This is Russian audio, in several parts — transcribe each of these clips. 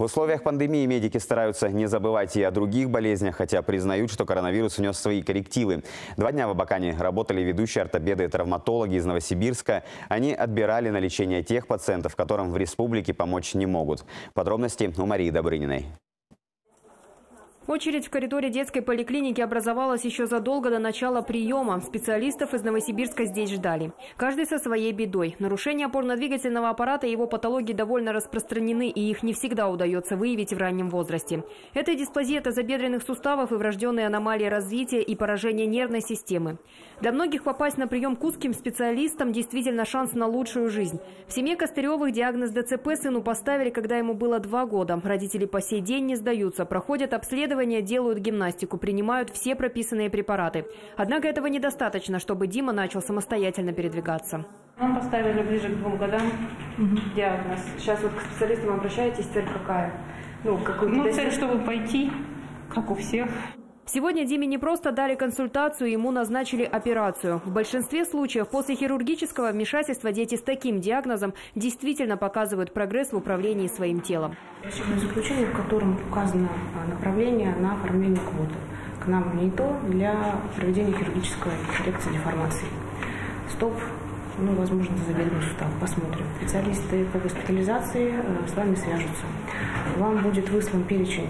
В условиях пандемии медики стараются не забывать и о других болезнях, хотя признают, что коронавирус внес свои коррективы. 2 дня в Абакане работали ведущие ортопеды и травматологи из Новосибирска. Они отбирали на лечение тех пациентов, которым в республике помочь не могут. Подробности у Марии Добрыниной. Очередь в коридоре детской поликлиники образовалась еще задолго до начала приема. Специалистов из Новосибирска здесь ждали. Каждый со своей бедой. Нарушения опорно-двигательного аппарата и его патологии довольно распространены, и их не всегда удается выявить в раннем возрасте. Это дисплазия тазобедренных суставов и врожденные аномалии развития и поражение нервной системы. Для многих попасть на прием к узким специалистам действительно шанс на лучшую жизнь. В семье Костыревых диагноз ДЦП сыну поставили, когда ему было 2 года. Родители по сей день не сдаются, проходят обследование, делают гимнастику, принимают все прописанные препараты. Однако этого недостаточно, чтобы Дима начал самостоятельно передвигаться. Нам поставили ближе к 2 годам диагноз. Сейчас вот к специалистам обращаетесь, цель какая? Цель, чтобы пойти, как у всех. Сегодня Диме не просто дали консультацию, ему назначили операцию. В большинстве случаев после хирургического вмешательства дети с таким диагнозом действительно показывают прогресс в управлении своим телом. Решительное заключение, в котором указано направление на оформление квоты к нам в НИИТО для проведения хирургической коррекции деформации. Стоп, возможно, тазобедренный сустав. Посмотрим. Специалисты по госпитализации с вами свяжутся. Вам будет выслан перечень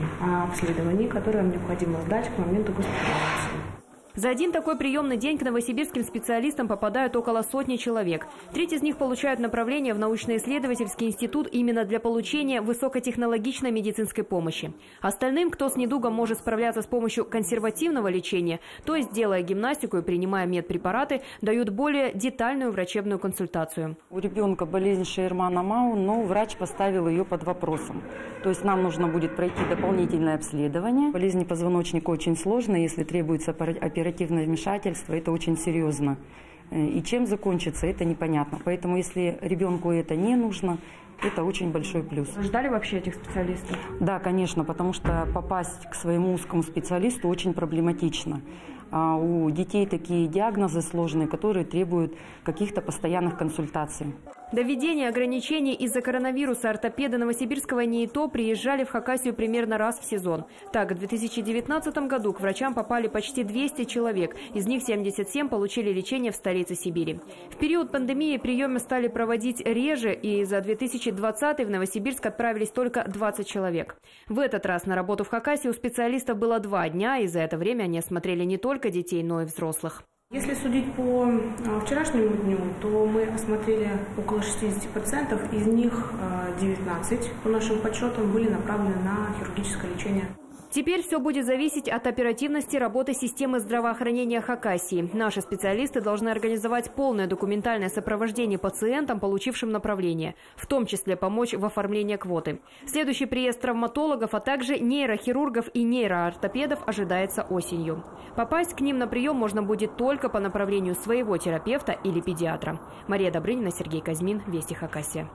обследований, которые вам необходимо сдать к моменту госпитализации. За один такой приемный день к новосибирским специалистам попадают около 100 человек. Треть из них получают направление в научно-исследовательский институт именно для получения высокотехнологичной медицинской помощи. Остальным, кто с недугом может справляться с помощью консервативного лечения, то есть делая гимнастику и принимая медпрепараты, дают более детальную врачебную консультацию. У ребенка болезнь Шермана-Мау, но врач поставил ее под вопросом. То есть нам нужно будет пройти дополнительное обследование. Болезнь позвоночника очень сложная, если требуется операция. Оперативное вмешательство – это очень серьезно. И чем закончится, это непонятно. Поэтому, если ребенку это не нужно, это очень большой плюс. Вы ждали вообще этих специалистов? Да, конечно, потому что попасть к своему узкому специалисту очень проблематично. А у детей такие диагнозы сложные, которые требуют каких-то постоянных консультаций. До введения ограничений из-за коронавируса ортопеды Новосибирского НИИТО приезжали в Хакасию примерно раз в сезон. Так, в 2019 году к врачам попали почти 200 человек. Из них 77 получили лечение в столице Сибири. В период пандемии приемы стали проводить реже, и за 2020 в Новосибирск отправились только 20 человек. В этот раз на работу в Хакасию у специалистов было 2 дня, и за это время они осмотрели не только детей, но и взрослых. Если судить по вчерашнему дню, то мы осмотрели около 60 пациентов, из них 19, по нашим подсчетам, были направлены на хирургическое лечение. Теперь все будет зависеть от оперативности работы системы здравоохранения Хакасии. Наши специалисты должны организовать полное документальное сопровождение пациентам, получившим направление, в том числе помочь в оформлении квоты. Следующий приезд травматологов, а также нейрохирургов и нейроортопедов ожидается осенью. Попасть к ним на прием можно будет только по направлению своего терапевта или педиатра. Мария Добрынина, Сергей Казьмин, Вести Хакасия.